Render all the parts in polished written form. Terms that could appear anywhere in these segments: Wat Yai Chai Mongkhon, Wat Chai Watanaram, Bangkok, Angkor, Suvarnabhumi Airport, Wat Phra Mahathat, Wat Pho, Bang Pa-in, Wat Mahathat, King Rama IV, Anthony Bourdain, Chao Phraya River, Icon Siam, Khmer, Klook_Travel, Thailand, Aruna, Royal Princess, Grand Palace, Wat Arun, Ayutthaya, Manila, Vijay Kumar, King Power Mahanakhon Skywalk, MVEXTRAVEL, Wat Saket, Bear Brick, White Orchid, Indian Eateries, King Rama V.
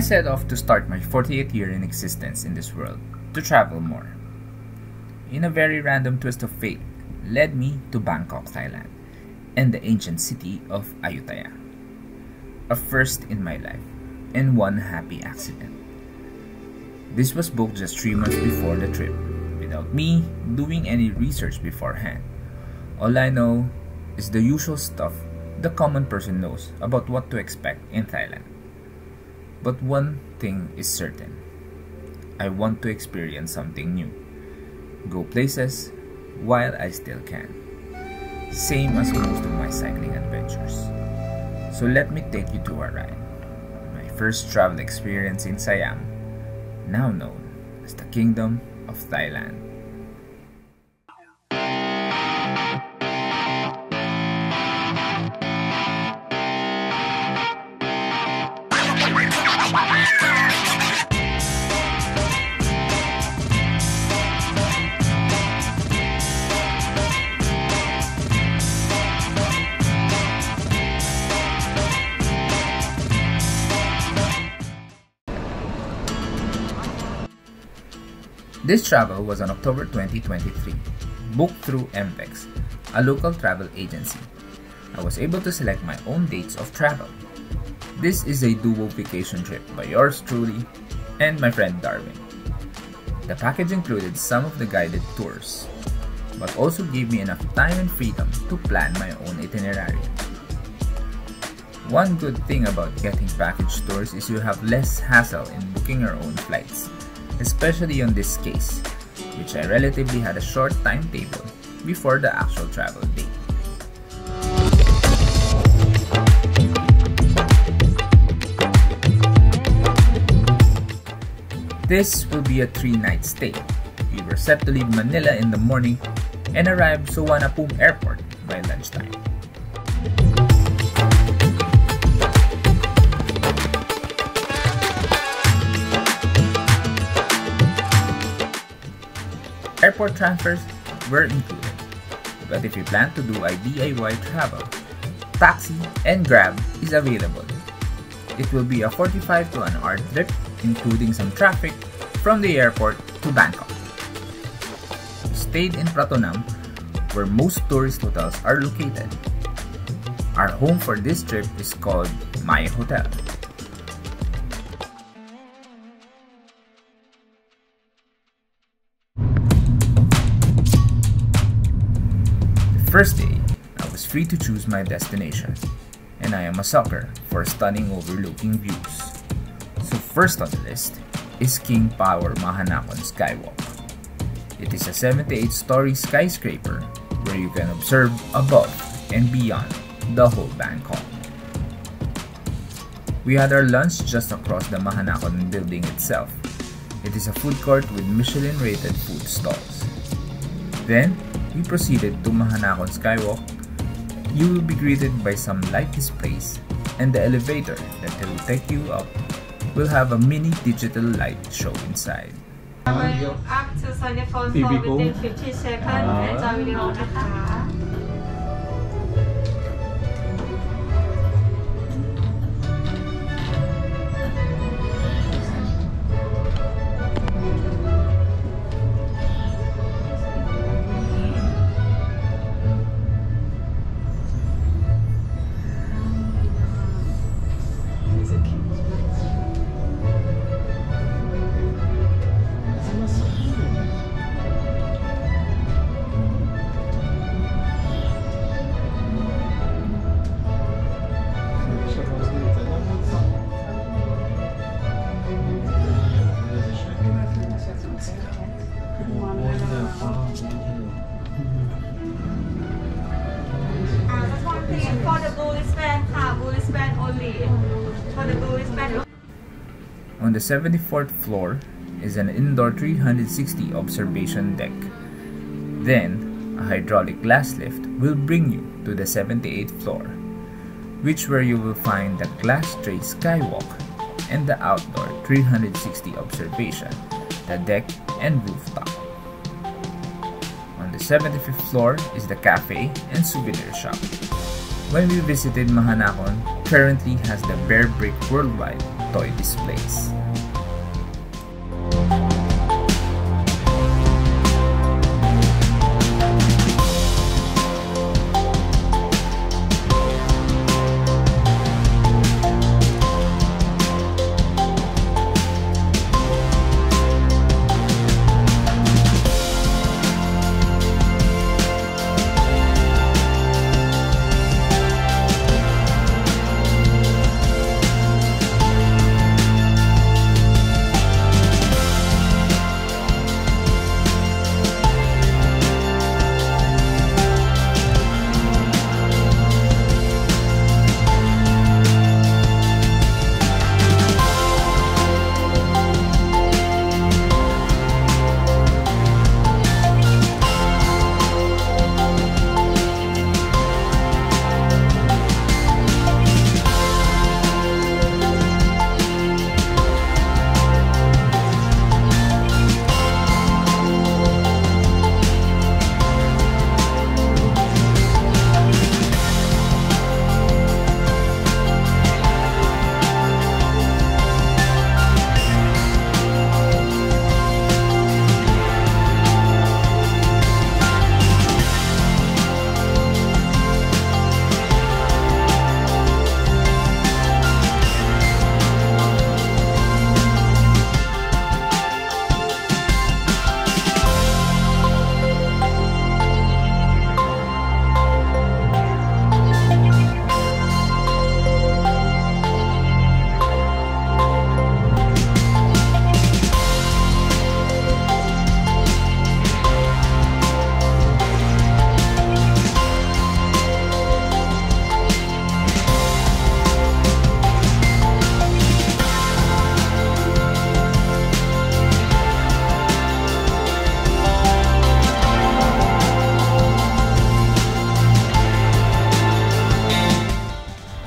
I set off to start my 48th year in existence in this world, to travel more. In a very random twist of fate, led me to Bangkok, Thailand, and the ancient city of Ayutthaya. A first in my life, and one happy accident. This was booked just 3 months before the trip, without me doing any research beforehand. All I know is the usual stuff the common person knows about what to expect in Thailand. But one thing is certain. I want to experience something new. Go places while I still can. Same as most of my cycling adventures. So let me take you to a ride. My first travel experience in Siam, now known as the Kingdom of Thailand. This travel was on October 2023, booked through MVEX, a local travel agency. I was able to select my own dates of travel. This is a duo vacation trip by yours truly and my friend Darwin. The package included some of the guided tours, but also gave me enough time and freedom to plan my own itinerary. One good thing about getting package tours is you have less hassle in booking your own flights. Especially on this case, which I relatively had a short timetable before the actual travel date. This will be a 3-night stay. We were set to leave Manila in the morning and arrived at Suvarnabhumi Airport by lunchtime. Airport transfers were included, but if you plan to do a DIY travel, taxi and Grab is available. It will be a 45 to an hour trip, including some traffic from the airport to Bangkok. We stayed in Pratunam, where most tourist hotels are located. Our home for this trip is called My Hotel. First day, I was free to choose my destination, and I am a sucker for stunning overlooking views. So first on the list is King Power Mahanakhon Skywalk. It is a 78-story skyscraper where you can observe above and beyond the whole Bangkok. We had our lunch just across the Mahanakhon building itself. It is a food court with Michelin-rated food stalls. Then, we proceeded to Mahanakhon Skywalk. You will be greeted by some light displays, and the elevator that will take you up will have a mini digital light show inside. Will access on your phone for within 50 seconds. Enjoy video. On the 74th floor is an indoor 360 observation deck. Then, a hydraulic glass lift will bring you to the 78th floor, where you will find the glass tray skywalk and the outdoor 360 observation, the deck and rooftop. On the 75th floor is the cafe and souvenir shop. When we visited Mahanakhon, currently has the Bear Brick worldwide toy displays.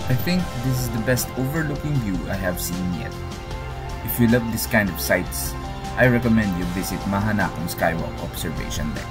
I think this is the best overlooking view I have seen yet. If you love this kind of sights, I recommend you visit Mahanakhon Skywalk Observation Deck.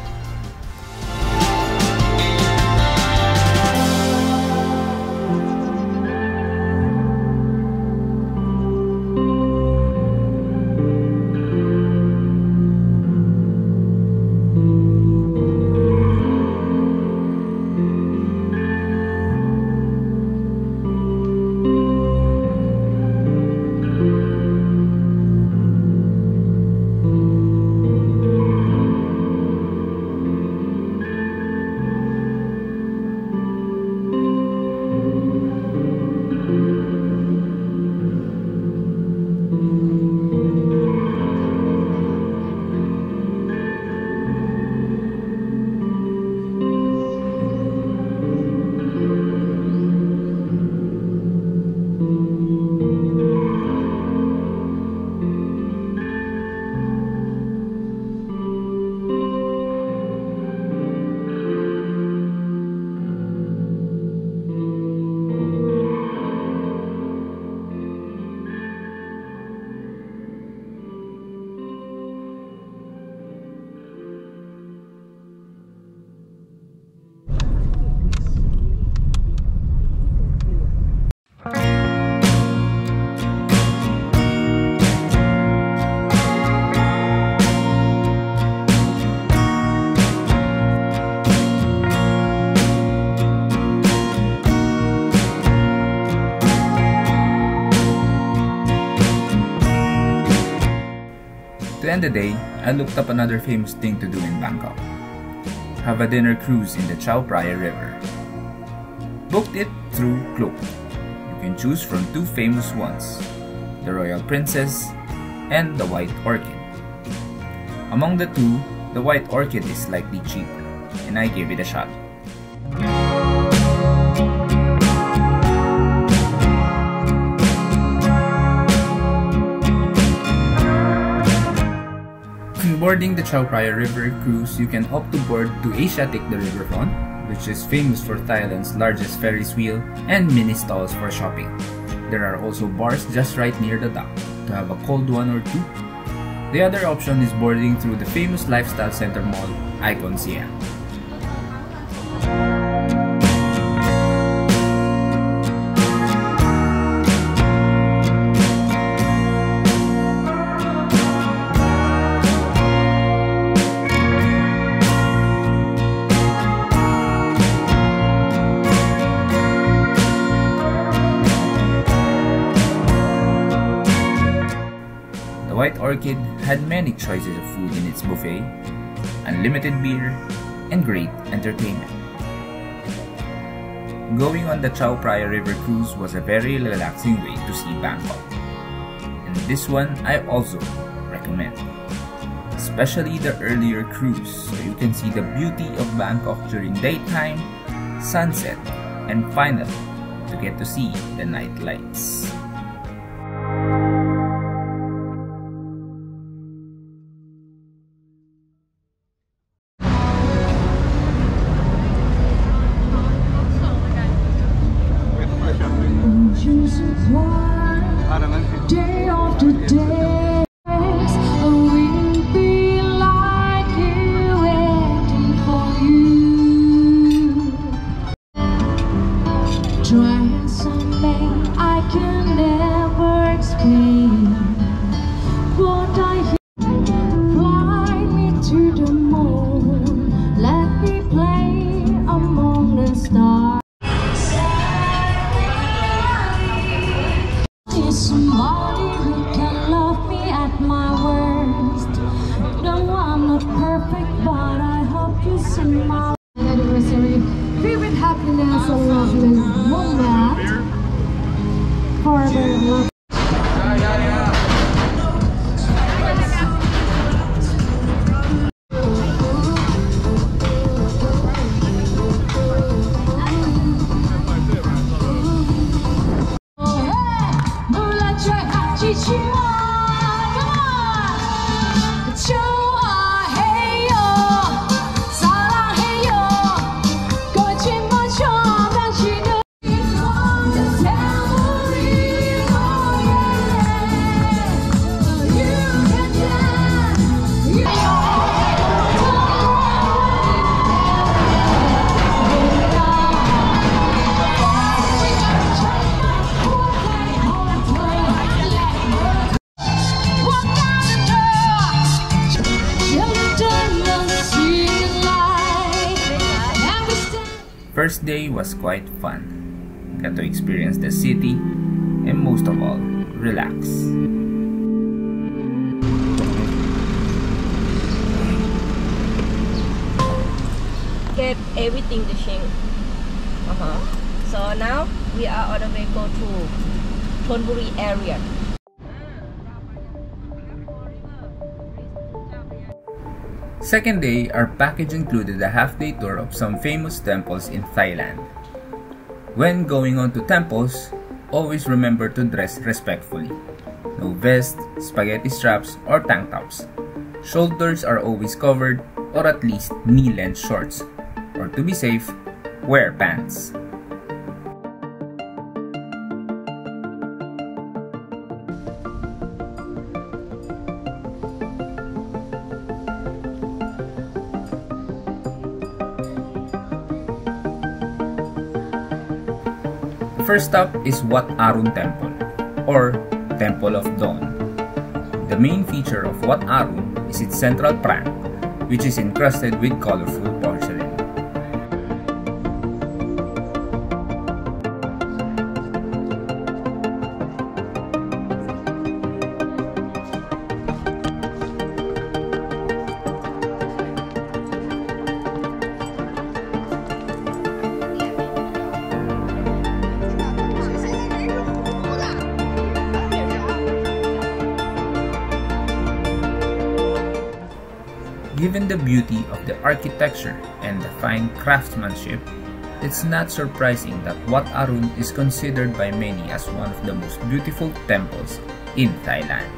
The day, I looked up another famous thing to do in Bangkok. Have a dinner cruise in the Chao Phraya River. Booked it through Klook. You can choose from two famous ones, the Royal Princess and the White Orchid. Among the two, the White Orchid is slightly cheaper, and I gave it a shot. Boarding the Chao Phraya River cruise, you can opt to board to Asiatic, the riverfront, which is famous for Thailand's largest Ferris wheel and mini stalls for shopping. There are also bars just right near the dock to have a cold one or two. The other option is boarding through the famous lifestyle center mall, Icon Siam. White Orchid had many choices of food in its buffet, unlimited beer, and great entertainment. Going on the Chao Phraya River cruise was a very relaxing way to see Bangkok, and this one I also recommend, especially the earlier cruise so you can see the beauty of Bangkok during daytime, sunset, and finally to get to see the night lights. First day was quite fun. Got to experience the city and most of all, relax. Get everything to Shing. So now we are on the way go to Thonburi area. Second day, our package included a half-day tour of some famous temples in Thailand. When going on to temples, always remember to dress respectfully. No vest, spaghetti straps, or tank tops. Shoulders are always covered, or at least knee-length shorts. Or to be safe, wear pants. First up is Wat Arun Temple, or Temple of Dawn. The main feature of Wat Arun is its central prank, which is encrusted with colorful porcelain. Given the beauty of the architecture and the fine craftsmanship, it's not surprising that Wat Arun is considered by many as one of the most beautiful temples in Thailand.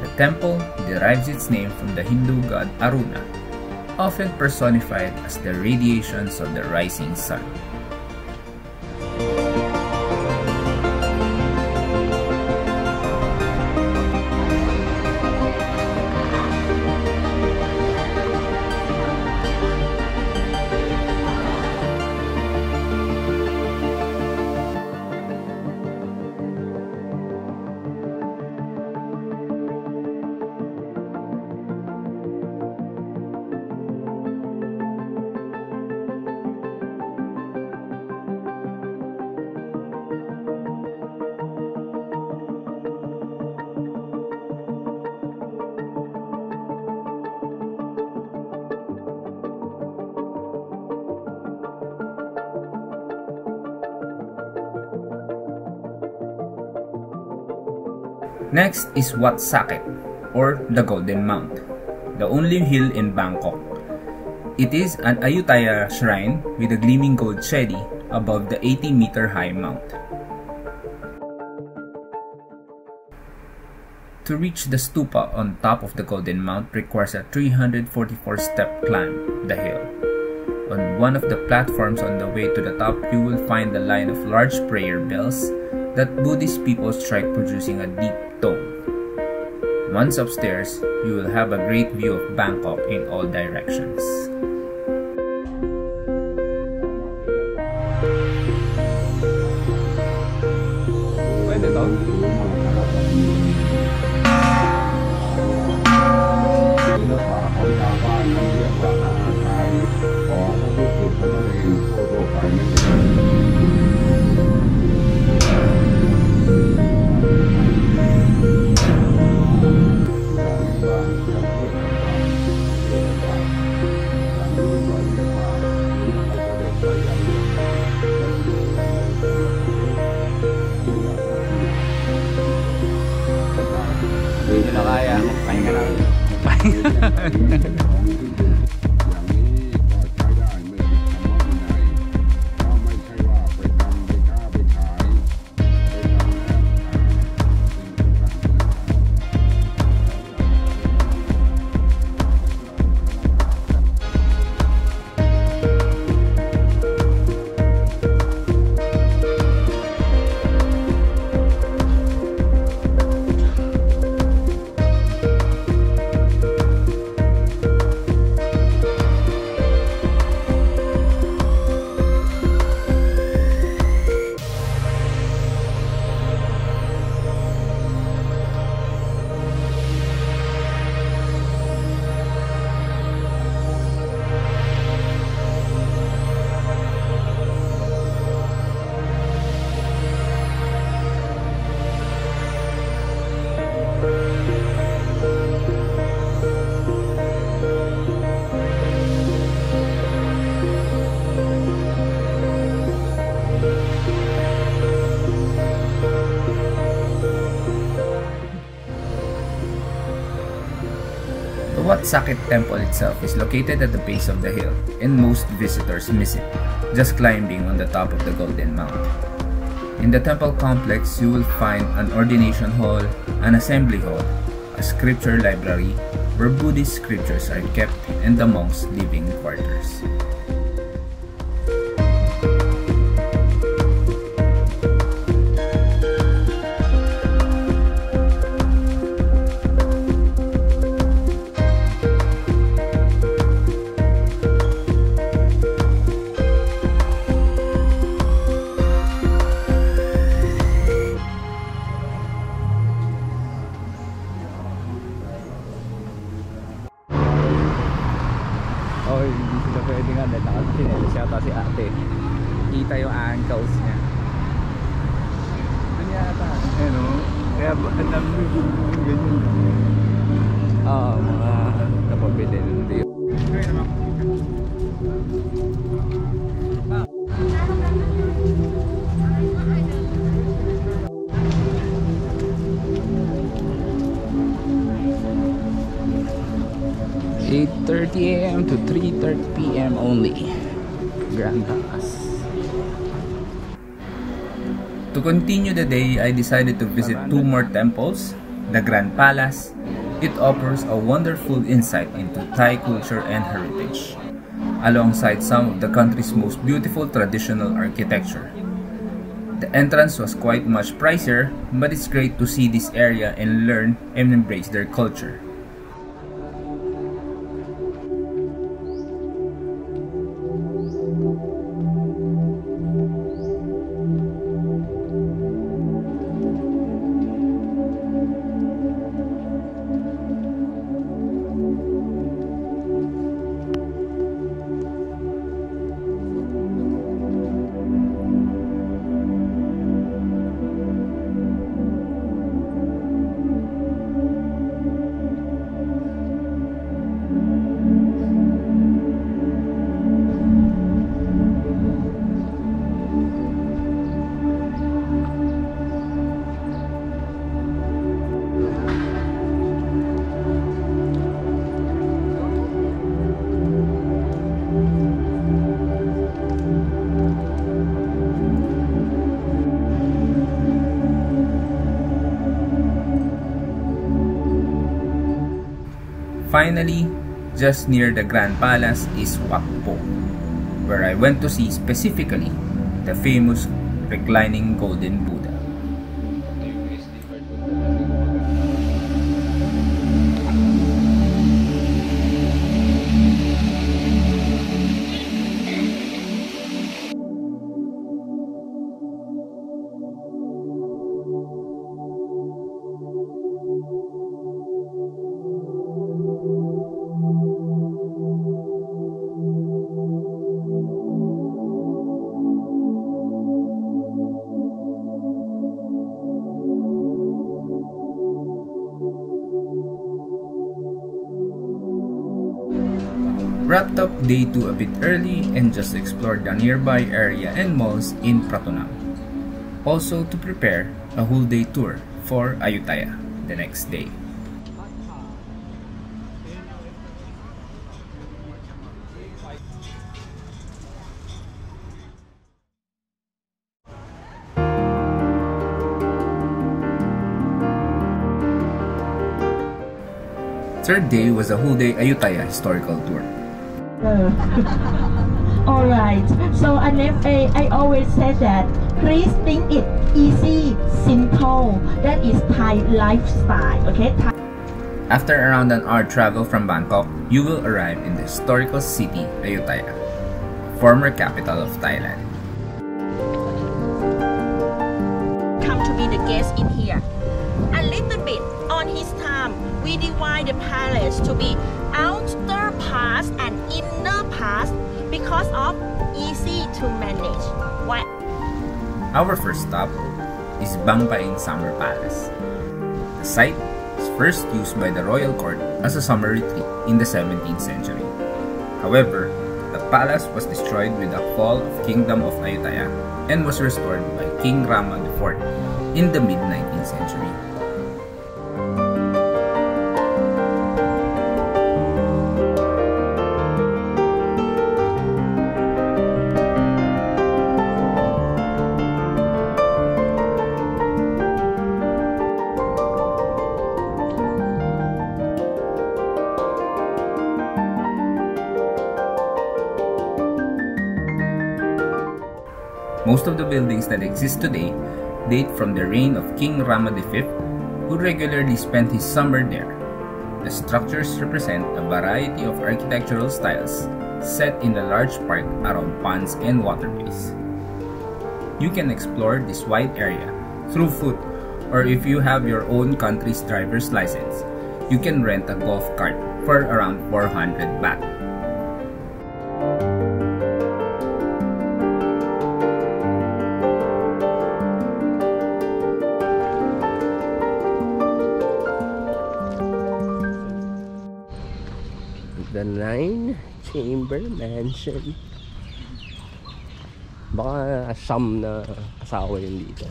The temple derives its name from the Hindu god Aruna, often personified as the radiations of the rising sun. Next is Wat Saket, or the Golden Mount, the only hill in Bangkok. It is an Ayutthaya shrine with a gleaming gold shrine above the 80-meter high mount. To reach the stupa on top of the Golden Mount requires a 344-step climb the hill. On one of the platforms on the way to the top, you will find the line of large prayer bells that Buddhist people strike, producing a deep tone. Once upstairs, you will have a great view of Bangkok in all directions. Pwede to? The Wat Saket temple itself is located at the base of the hill, and most visitors miss it, just climbing on the top of the Golden Mount. In the temple complex, you will find an ordination hall, an assembly hall, a scripture library where Buddhist scriptures are kept, and the monks' living quarters. To 3:30 p.m. only. Grand Palace. To continue the day, I decided to visit two more temples. The Grand Palace. It offers a wonderful insight into Thai culture and heritage, alongside some of the country's most beautiful traditional architecture. The entrance was quite much pricier, but it's great to see this area and learn and embrace their culture. Finally, just near the Grand Palace is Wat Pho, where I went to see specifically the famous reclining golden Buddha. Wrapped up day 2 a bit early and just explored the nearby area and malls in Pratunam. Also to prepare a whole day tour for Ayutthaya the next day. Third day was a whole day Ayutthaya historical tour. Alright, so I always say that please think it easy, simple. That is Thai lifestyle, okay? After around an hour travel from Bangkok, you will arrive in the historical city Ayutthaya, former capital of Thailand. Come to be the guest in here. A little bit on his time, we divide the palace to be outer parts and inner parts because of easy to manage. Why? Our first stop is Bang Pa-in Summer Palace. The site was first used by the royal court as a summer retreat in the 17th century. However, the palace was destroyed with the fall of Kingdom of Ayutthaya and was restored by King Rama IV in the mid-19th century. Most of the buildings that exist today date from the reign of King Rama V, who regularly spent his summer there. The structures represent a variety of architectural styles set in a large park around ponds and waterways. You can explore this wide area through foot, or if you have your own country's driver's license, you can rent a golf cart for around 400 baht. The 9-chamber mansion. Baka siyam na asawa yun dito.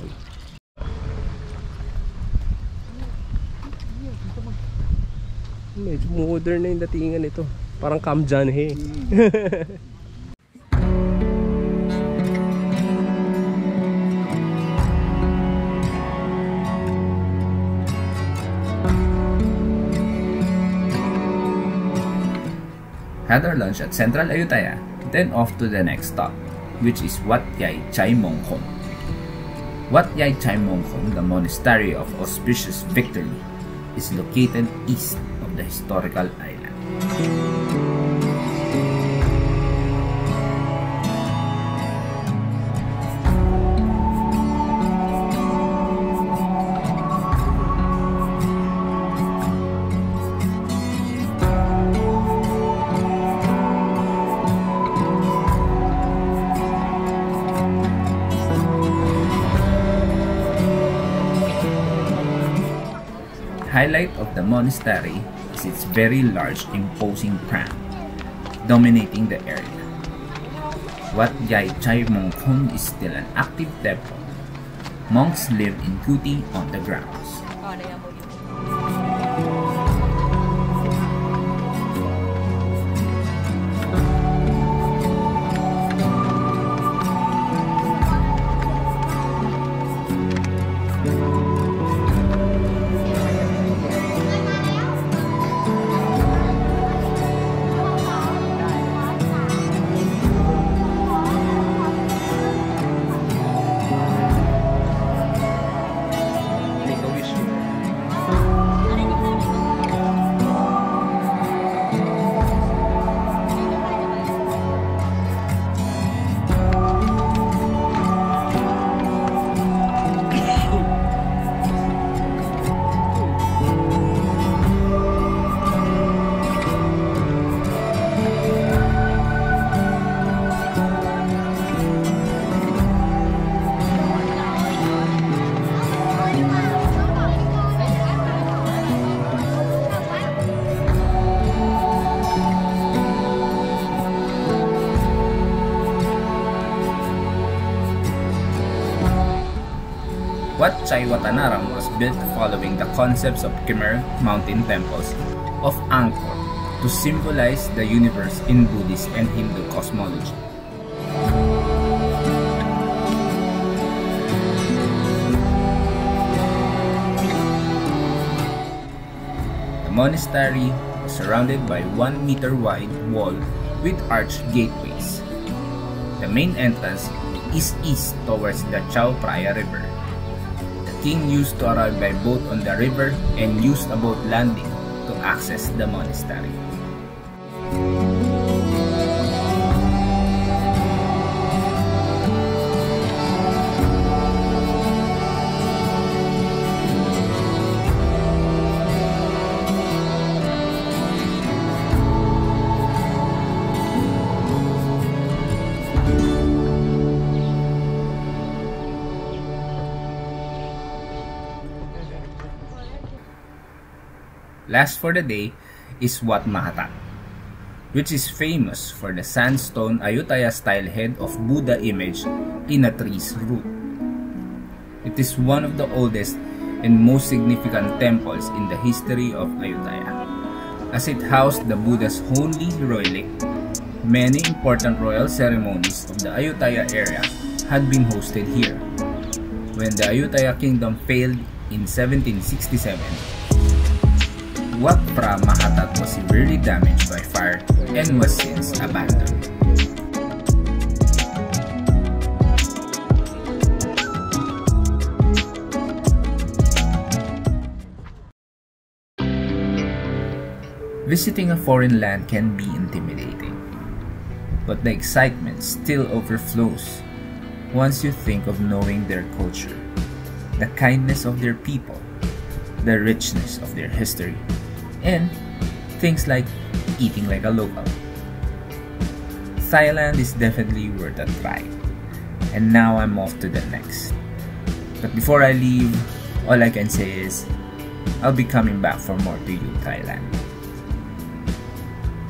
Medyo modern na yung datingan nito. Parang Kamjan he. Had our lunch at Central Ayutthaya, then off to the next stop, which is Wat Yai Chai Mongkhon. Wat Yai Chai Mongkhon, the monastery of auspicious victory, is located east of the historical island. Highlight of the monastery is its very large imposing pram, dominating the area. Wat Yai Chai Mongkhon is still an active temple. Monks live in Kuti on the grounds. Wat Chai Watanaram was built following the concepts of Khmer mountain temples of Angkor to symbolize the universe in Buddhist and Hindu cosmology. The monastery was surrounded by 1 meter wide wall with arched gateways. The main entrance is east towards the Chao Phraya River. The king used to arrive by boat on the river and used a boat landing to access the monastery. Last for the day is Wat Mahathat, which is famous for the sandstone Ayutthaya style head of Buddha image in a tree's root. It is one of the oldest and most significant temples in the history of Ayutthaya, as it housed the Buddha's holy relic. Many important royal ceremonies of the Ayutthaya area had been hosted here. When the Ayutthaya kingdom failed in 1767, Wat Phra Mahathat was severely damaged by fire and was since abandoned. Visiting a foreign land can be intimidating, but the excitement still overflows once you think of knowing their culture, the kindness of their people, the richness of their history, and things like eating like a local. Thailand is definitely worth a try. And now I'm off to the next. But before I leave, all I can say is, I'll be coming back for more to you, Thailand.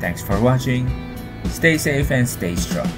Thanks for watching. Stay safe and stay strong.